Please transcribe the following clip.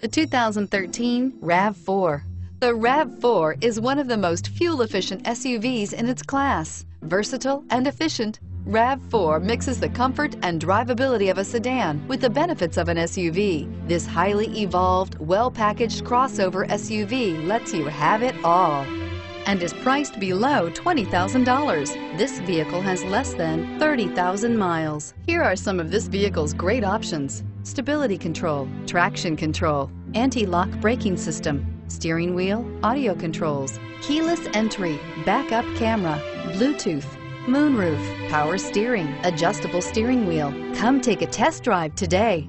The 2013 RAV4. The RAV4 is one of the most fuel-efficient SUVs in its class. Versatile and efficient, RAV4 mixes the comfort and drivability of a sedan with the benefits of an SUV. This highly evolved, well-packaged crossover SUV lets you have it all and is priced below $20,000. This vehicle has less than 30,000 miles. Here are some of this vehicle's great options: stability control, traction control, anti-lock braking system, steering wheel audio controls, keyless entry, backup camera, Bluetooth, moonroof, power steering, adjustable steering wheel. Come take a test drive today.